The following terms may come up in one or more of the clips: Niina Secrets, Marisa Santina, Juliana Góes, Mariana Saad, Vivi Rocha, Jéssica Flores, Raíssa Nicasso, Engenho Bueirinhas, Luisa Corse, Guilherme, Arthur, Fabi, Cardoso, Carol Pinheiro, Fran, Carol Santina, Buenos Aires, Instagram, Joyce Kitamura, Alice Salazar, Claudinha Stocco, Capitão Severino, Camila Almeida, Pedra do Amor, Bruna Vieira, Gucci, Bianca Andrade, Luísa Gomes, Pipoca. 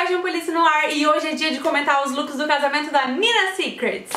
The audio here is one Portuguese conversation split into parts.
mais de um Polícia no Ar e hoje é dia de comentar os looks do casamento da Niina Secrets.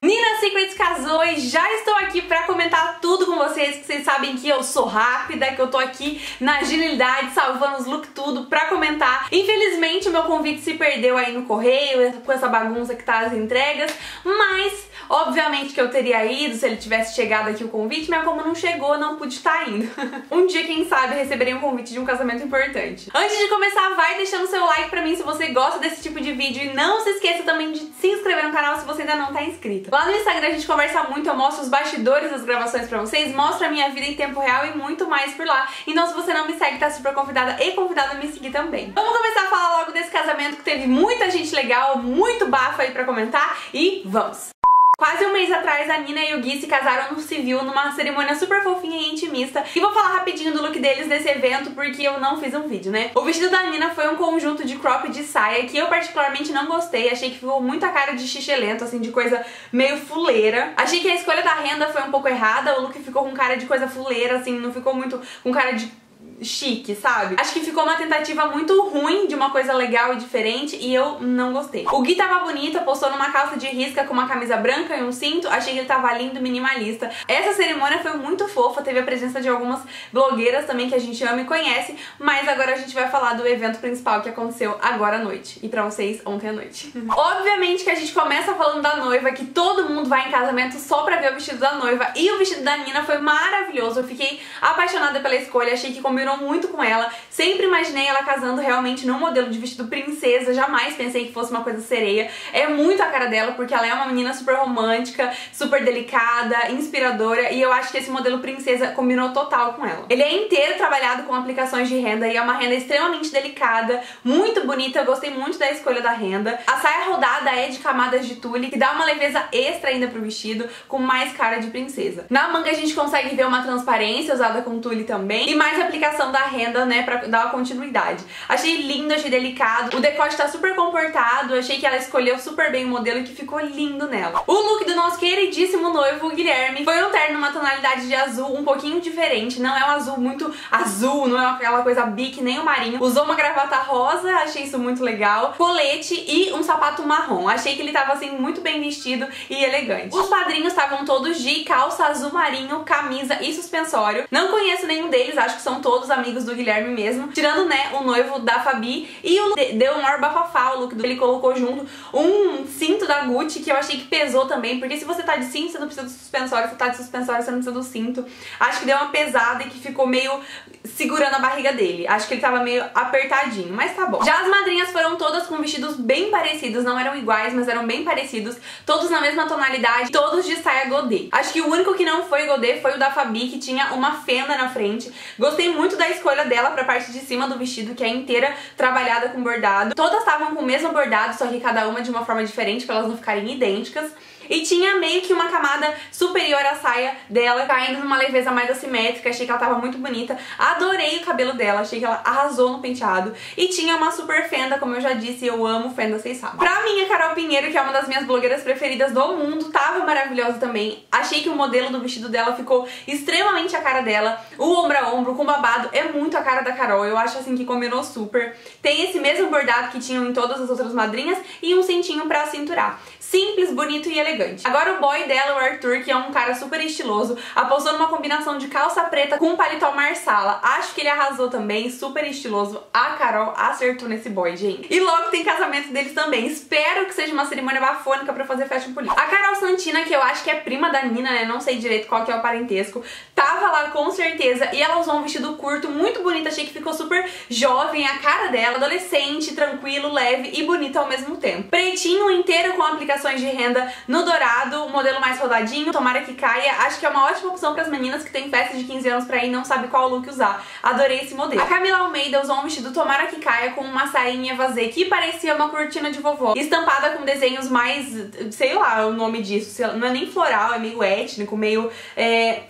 Niina Secrets casou e já estou aqui pra comentar tudo com vocês, que vocês sabem que eu sou rápida, que eu tô aqui na agilidade, salvando os looks tudo pra comentar. Infelizmente, meu convite se perdeu aí no correio, com essa bagunça que tá as entregas, mas obviamente que eu teria ido se ele tivesse chegado aqui o convite, mas como não chegou, não pude estar indo. Um dia, quem sabe, receberei um convite de um casamento importante. Antes de começar, vai deixando seu like pra mim se você gosta desse tipo de vídeo e não se esqueça também de se inscrever no canal se você ainda não tá inscrito. Lá no Instagram a gente conversa muito, eu mostro os bastidores das gravações pra vocês, mostro a minha vida em tempo real e muito mais por lá. Então se você não me segue, tá super convidada e convidado a me seguir também. Vamos começar a falar logo desse casamento que teve muita gente legal, muito bafo aí pra comentar e vamos! Quase um mês atrás, a Niina e o Gui se casaram no civil, numa cerimônia super fofinha e intimista. E vou falar rapidinho do look deles desse evento, porque eu não fiz um vídeo, né? O vestido da Niina foi um conjunto de cropped de saia, que eu particularmente não gostei. Achei que ficou muito a cara de xixelento, assim, de coisa meio fuleira. Achei que a escolha da renda foi um pouco errada. O look ficou com cara de coisa fuleira, assim, não ficou muito com cara de chique, sabe? Acho que ficou uma tentativa muito ruim de uma coisa legal e diferente e eu não gostei. O Gui tava bonito, postou numa calça de risca com uma camisa branca e um cinto, achei que ele tava lindo, minimalista. Essa cerimônia foi muito fofa, teve a presença de algumas blogueiras também que a gente ama e conhece, mas agora a gente vai falar do evento principal que aconteceu agora à noite e pra vocês ontem à noite. Obviamente que a gente começa falando da noiva, que todo mundo vai em casamento só pra ver o vestido da noiva, e o vestido da Niina foi maravilhoso, eu fiquei apaixonada pela escolha, achei que combinou muito com ela, sempre imaginei ela casando realmente num modelo de vestido princesa, jamais pensei que fosse uma coisa sereia. É muito a cara dela, porque ela é uma menina super romântica, super delicada, inspiradora, e eu acho que esse modelo princesa combinou total com ela. Ele é inteiro trabalhado com aplicações de renda e é uma renda extremamente delicada, muito bonita, eu gostei muito da escolha da renda. A saia rodada é de camadas de tule, que dá uma leveza extra ainda pro vestido, com mais cara de princesa. Na manga a gente consegue ver uma transparência usada com tule também, e mais aplicação da renda, né, pra dar uma continuidade. Achei lindo, achei delicado, o decote tá super comportado, achei que ela escolheu super bem o modelo e que ficou lindo nela. O look do nosso queridíssimo noivo, o Guilherme, foi um terno numa tonalidade de azul um pouquinho diferente, não é um azul muito azul, não é aquela coisa bique, nem o marinho. Usou uma gravata rosa, achei isso muito legal, colete e um sapato marrom. Achei que ele tava, assim, muito bem vestido e elegante. Os padrinhos estavam todos de calça azul marinho, camisa e suspensório. Não conheço nenhum deles, acho que são todos os amigos do Guilherme mesmo, tirando, né, o noivo da Fabi, e o deu um maior bafafá o look dele, colocou junto um cinto da Gucci, que eu achei que pesou também, porque se você tá de cinto, você não precisa do suspensório, se você tá de suspensório, você não precisa do cinto. Acho que deu uma pesada e que ficou meio segurando a barriga dele, acho que ele tava meio apertadinho, mas tá bom. Já as madrinhas foram todas com vestidos bem parecidos, não eram iguais, mas eram bem parecidos, todos na mesma tonalidade, todos de saia godê. Acho que o único que não foi godê foi o da Fabi, que tinha uma fenda na frente. Gostei muito da escolha dela pra parte de cima do vestido, que é inteira trabalhada com bordado. Todas estavam com o mesmo bordado, só que cada uma de uma forma diferente, pra elas não ficarem idênticas. E tinha meio que uma camada superior à saia dela, caindo numa leveza mais assimétrica. Achei que ela tava muito bonita, adorei o cabelo dela, achei que ela arrasou no penteado. E tinha uma super fenda, como eu já disse, eu amo fenda, vocês sabem. Pra mim, a Carol Pinheiro, que é uma das minhas blogueiras preferidas do mundo, tava maravilhosa também. Achei que o modelo do vestido dela ficou extremamente a cara dela. O ombro a ombro, com babado, é muito a cara da Carol, eu acho assim que combinou super. Tem esse mesmo bordado que tinham em todas as outras madrinhas e um cintinho pra cinturar. Simples, bonito e elegante. Agora o boy dela, o Arthur, que é um cara super estiloso, apostou numa combinação de calça preta com paletó marsala. Acho que ele arrasou também, super estiloso. A Carol acertou nesse boy, gente. E logo tem casamento deles também. Espero que seja uma cerimônia bafônica pra fazer fashion política. A Carol Santina, que eu acho que é prima da Niina, né, não sei direito qual que é o parentesco, tava lá com certeza e ela usou um vestido curto, muito bonito. Achei que ficou super jovem, a cara dela, adolescente, tranquilo, leve e bonito ao mesmo tempo. Pretinho inteiro com aplicações de renda no dourado, um modelo mais rodadinho, tomara que caia. Acho que é uma ótima opção pras meninas que tem festa de 15 anos pra ir e não sabe qual look usar. Adorei esse modelo. A Camila Almeida usou um vestido tomara que caia com uma sainha vazê que parecia uma cortina de vovó, estampada com desenhos mais, sei lá o nome disso, não é nem floral, é meio étnico, meio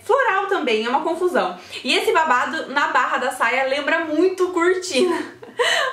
floral também, é uma confusão. E esse babado na barra da saia lembra muito cortina.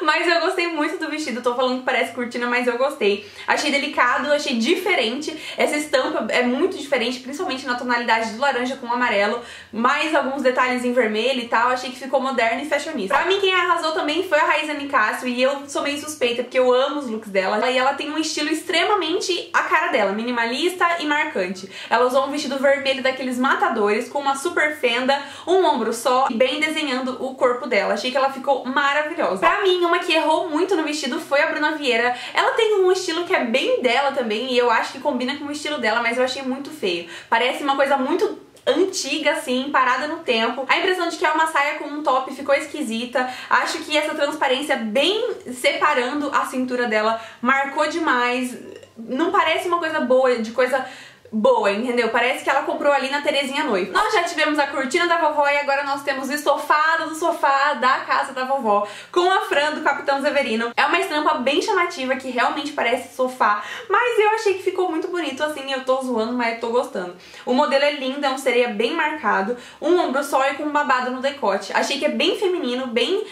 Mas eu gostei muito do vestido, tô falando que parece cortina, mas eu gostei. Achei delicado, achei diferente. Essa estampa é muito diferente, principalmente na tonalidade do laranja com o amarelo, mais alguns detalhes em vermelho e tal. Achei que ficou moderno e fashionista. Pra mim, quem arrasou também foi a Raíssa Nicasso, e eu sou meio suspeita, porque eu amo os looks dela. E ela tem um estilo extremamente a cara dela, minimalista e marcante. Ela usou um vestido vermelho daqueles matadores, com uma super fenda, um ombro só, e bem desenhando o corpo dela. Achei que ela ficou maravilhosa. Pra mim, uma que errou muito no vestido foi a Bruna Vieira. Ela tem um estilo que é bem dela também, e eu acho que combina com o estilo dela, mas eu achei muito feio. Parece uma coisa muito antiga, assim, parada no tempo. A impressão de que é uma saia com um top ficou esquisita. Acho que essa transparência bem separando a cintura dela marcou demais. Não parece uma coisa boa, de coisa boa, entendeu? Parece que ela comprou ali na Terezinha Noiva. Nós já tivemos a cortina da vovó e agora nós temos o estofado do sofá da casa da vovó, com a Fran do Capitão Severino. É uma estampa bem chamativa, que realmente parece sofá, mas eu achei que ficou muito bonito, assim, eu tô zoando, mas eu tô gostando. O modelo é lindo, é um sereia bem marcado, um ombro só e com um babado no decote. Achei que é bem feminino, bem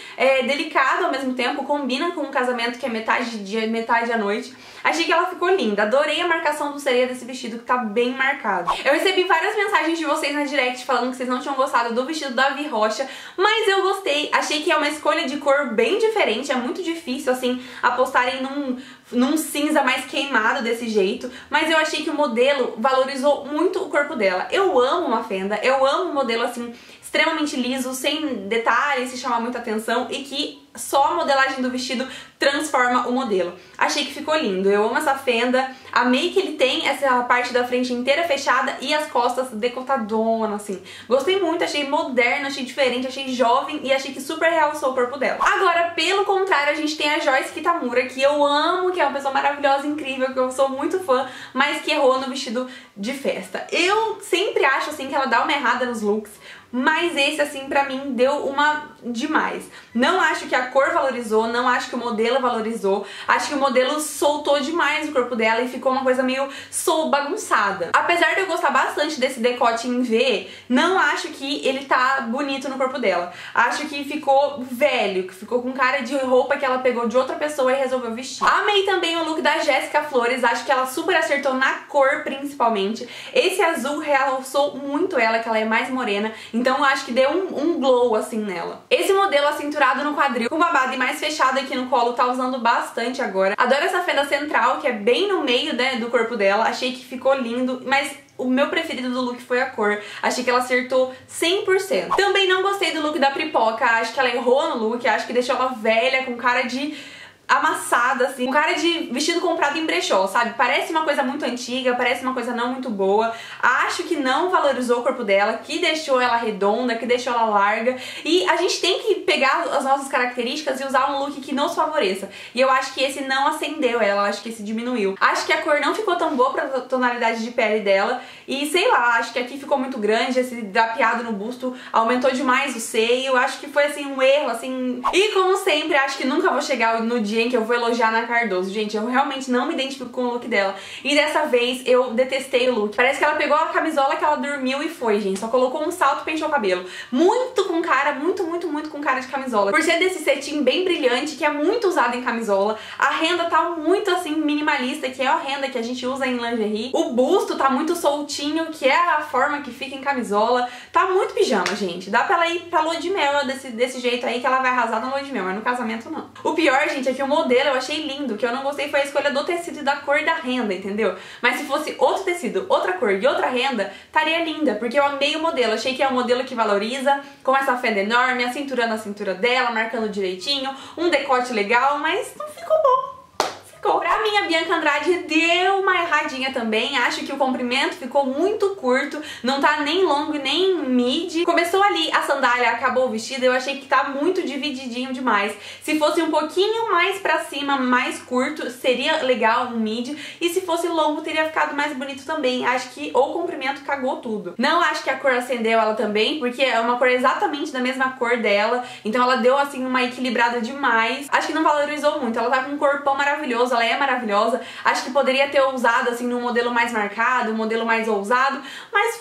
delicado ao mesmo tempo, combina com um casamento que é metade dia e metade à noite. Achei que ela ficou linda, adorei a marcação do sereia desse vestido, que tá bem marcado. Eu recebi várias mensagens de vocês na direct falando que vocês não tinham gostado do vestido da Vivi Rocha, mas eu gostei. Achei que é uma escolha de cor bem diferente, é muito difícil, assim, apostarem num cinza mais queimado desse jeito, mas eu achei que o modelo valorizou muito o corpo dela. Eu amo uma fenda, eu amo um modelo, assim, extremamente liso, sem detalhes, se chamar muita atenção, e que só a modelagem do vestido transforma o modelo. Achei que ficou lindo, eu amo essa fenda, amei que ele tem essa parte da frente inteira fechada e as costas decotadona, assim. Gostei muito, achei moderno, achei diferente, achei jovem e achei que super realçou o corpo dela. Agora, pelo contrário, a gente tem a Joyce Kitamura, que eu amo, que é uma pessoa maravilhosa, incrível, que eu sou muito fã, mas que errou no vestido de festa. Eu sempre acho, assim, que ela dá uma errada nos looks, mas esse, assim, pra mim, deu uma demais. Não acho que a cor valorizou, não acho que o modelo valorizou. Acho que o modelo soltou demais o corpo dela e ficou uma coisa meio bagunçada. Apesar de eu gostar bastante desse decote em V, não acho que ele tá bonito no corpo dela. Acho que ficou velho, que ficou com cara de roupa que ela pegou de outra pessoa e resolveu vestir. Amei também o look da Jéssica Flores, acho que ela super acertou na cor, principalmente. Esse azul realçou muito ela, que ela é mais morena. Então eu acho que deu um glow, assim, nela. Esse modelo acinturado no quadril, com babado e mais fechado aqui no colo, tá usando bastante agora. Adoro essa fenda central, que é bem no meio, né, do corpo dela. Achei que ficou lindo, mas o meu preferido do look foi a cor. Achei que ela acertou 100%. Também não gostei do look da Pipoca. Acho que ela errou no look, acho que deixou ela velha, com cara de amassada, assim, com cara de vestido comprado em brechó, sabe? Parece uma coisa muito antiga, parece uma coisa não muito boa. Acho que não valorizou o corpo dela, que deixou ela redonda, que deixou ela larga. E a gente tem que pegar as nossas características e usar um look que nos favoreça. E eu acho que esse não acendeu ela, acho que esse diminuiu. Acho que a cor não ficou tão boa pra tonalidade de pele dela. E sei lá, acho que aqui ficou muito grande, esse drapeado no busto aumentou demais o seio. Acho que foi, assim, um erro, assim. E como sempre, acho que nunca vou chegar no dia que eu vou elogiar na Cardoso. Gente, eu realmente não me identifico com o look dela. E dessa vez eu detestei o look. Parece que ela pegou a camisola que ela dormiu e foi, gente. Só colocou um salto e penteou o cabelo. Muito com cara, muito com cara de camisola. Por ser desse cetim bem brilhante, que é muito usado em camisola. A renda tá muito, assim, minimalista, que é a renda que a gente usa em lingerie. O busto tá muito soltinho, que é a forma que fica em camisola. Tá muito pijama, gente. Dá pra ela ir pra lua de mel desse jeito aí, que ela vai arrasar na lua de mel, mas no casamento não. O pior, gente, é que o modelo eu achei lindo, que eu não gostei foi a escolha do tecido e da cor da renda, entendeu? Mas se fosse outro tecido, outra cor e outra renda, estaria linda, porque eu amei o modelo, achei que é um modelo que valoriza, com essa fenda enorme, a cintura na cintura dela, marcando direitinho, um decote legal, mas não ficou bom. Pra mim, a Bianca Andrade deu uma erradinha também. Acho que o comprimento ficou muito curto, não tá nem longo nem mid. Começou ali a sandália, acabou o vestido, eu achei que tá muito divididinho demais. Se fosse um pouquinho mais pra cima, mais curto, seria legal um mid. E se fosse longo, teria ficado mais bonito também. Acho que o comprimento cagou tudo. Não acho que a cor acendeu ela também, porque é uma cor exatamente da mesma cor dela. Então ela deu, assim, uma equilibrada demais. Acho que não valorizou muito. Ela tá com um corpão maravilhoso, ela é maravilhosa, acho que poderia ter usado, assim, num modelo mais marcado, um modelo mais ousado, mas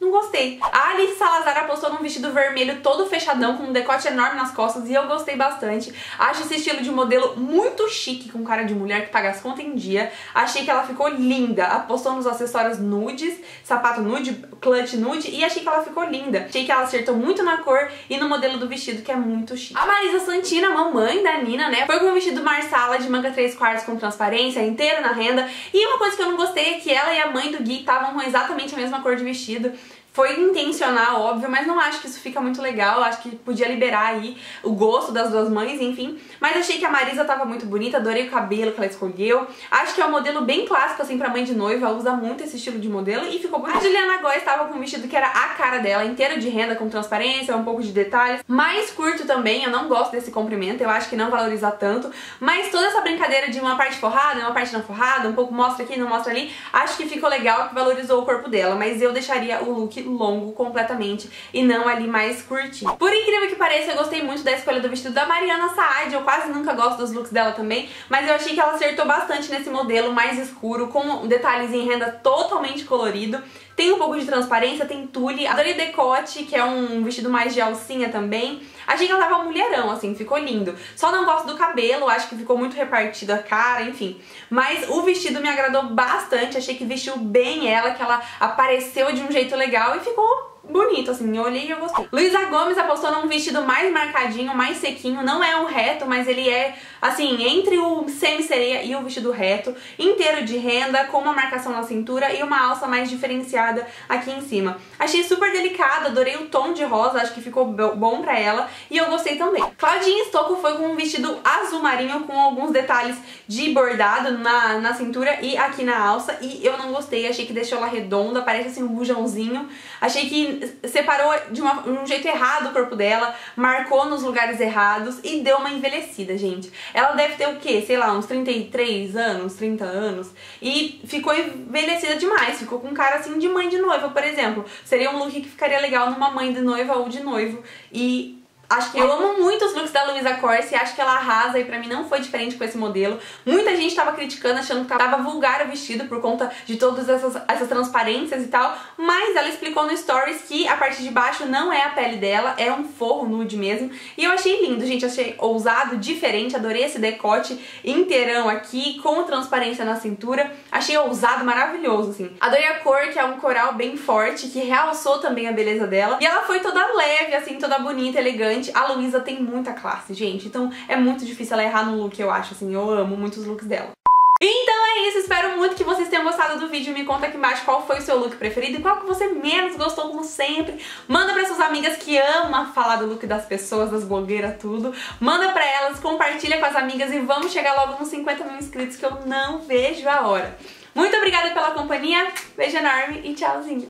Não gostei. A Alice Salazar apostou num vestido vermelho todo fechadão, com um decote enorme nas costas, e eu gostei bastante. Acho esse estilo de modelo muito chique, com cara de mulher que paga as contas em dia. Achei que ela ficou linda. Apostou nos acessórios nudes, sapato nude, clutch nude, e achei que ela ficou linda. Achei que ela acertou muito na cor e no modelo do vestido, que é muito chique. A Marisa Santina, mamãe da Niina, né, foi com um vestido marsala de manga 3/4 com transparência, inteira na renda. E uma coisa que eu não gostei é que ela e a mãe do Gui estavam com exatamente a mesma cor de vestido. Foi intencional, óbvio, mas não acho que isso fica muito legal. Acho que podia liberar aí o gosto das duas mães, enfim. Mas achei que a Marisa tava muito bonita, adorei o cabelo que ela escolheu. Acho que é um modelo bem clássico, assim, pra mãe de noiva. Ela usa muito esse estilo de modelo e ficou bonita. A Juliana Góes tava com um vestido que era a cara dela, inteira de renda, com transparência, um pouco de detalhes. Mais curto também, eu não gosto desse comprimento, eu acho que não valoriza tanto. Mas toda essa brincadeira de uma parte forrada, uma parte não forrada, um pouco mostra aqui, não mostra ali, acho que ficou legal, que valorizou o corpo dela. Mas eu deixaria o look longo completamente e não ali mais curtinho. Por incrível que pareça, eu gostei muito da escolha do vestido da Mariana Saad. Eu quase nunca gosto dos looks dela também, mas eu achei que ela acertou bastante nesse modelo mais escuro, com detalhes em renda totalmente colorido. Tem um pouco de transparência, tem tule. Adorei decote, que é um vestido mais de alcinha também. Achei que ela tava mulherão, assim, ficou lindo. Só não gosto do cabelo, acho que ficou muito repartido a cara, enfim. Mas o vestido me agradou bastante, achei que vestiu bem ela, que ela apareceu de um jeito legal e ficou bonito, assim, eu olhei e eu gostei. Luísa Gomes apostou num vestido mais marcadinho, mais sequinho, não é um reto, mas ele é, assim, entre o semi-sereia e o vestido reto, inteiro de renda, com uma marcação na cintura e uma alça mais diferenciada aqui em cima. Achei super delicado, adorei o tom de rosa, acho que ficou bom pra ela e eu gostei também. Claudinha Stocco foi com um vestido azul marinho, com alguns detalhes de bordado na cintura e aqui na alça, e eu não gostei, achei que deixou ela redonda, parece assim um bujãozinho, achei que separou de um jeito errado o corpo dela, marcou nos lugares errados e deu uma envelhecida, gente. Ela deve ter o quê? Sei lá, uns 33 anos, 30 anos, e ficou envelhecida demais, ficou com cara assim de mãe de noiva, por exemplo. Seria um look que ficaria legal numa mãe de noiva ou de noivo. E acho que eu amo muito os looks da Luisa Corse, acho que ela arrasa e pra mim não foi diferente com esse modelo. Muita gente tava criticando, achando que tava vulgar o vestido por conta de todas essas transparências e tal, mas ela explicou no Stories que a parte de baixo não é a pele dela, é um forro nude mesmo. E eu achei lindo, gente, achei ousado, diferente, adorei esse decote inteirão aqui, com transparência na cintura. Achei ousado, maravilhoso, assim. Adorei a cor, que é um coral bem forte, que realçou também a beleza dela. E ela foi toda leve, assim, toda bonita, elegante. A Luísa tem muita classe, gente, então é muito difícil ela errar no look, eu acho, assim, eu amo muitos looks dela. Então é isso, espero muito que vocês tenham gostado do vídeo. Me conta aqui embaixo qual foi o seu look preferido e qual que você menos gostou, como sempre. Manda para suas amigas, que ama falar do look das pessoas, das blogueiras, tudo. Manda para elas, compartilha com as amigas e vamos chegar logo nos 50 mil inscritos, que eu não vejo a hora. Muito obrigada pela companhia, beijo enorme e tchauzinho.